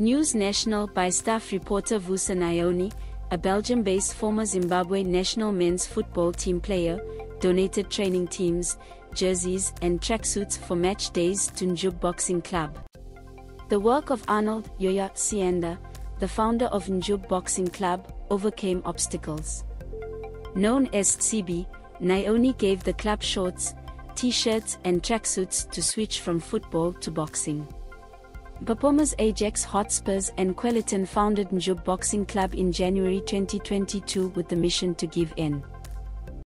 News National by staff reporter Vusa Nyoni, a Belgium-based former Zimbabwe national men's football team player, donated training teams, jerseys and tracksuits for match days to Njube Boxing Club. The work of Arnold Siyanda, the founder of Njube Boxing Club, overcame obstacles. Known as S'gcebhe, Nyoni gave the club shorts, t-shirts and tracksuits to switch from football to boxing. Mpopoma's Ajax Hotspurs and Quelaton founded Njube Boxing Club in January 2022 with the mission to give in.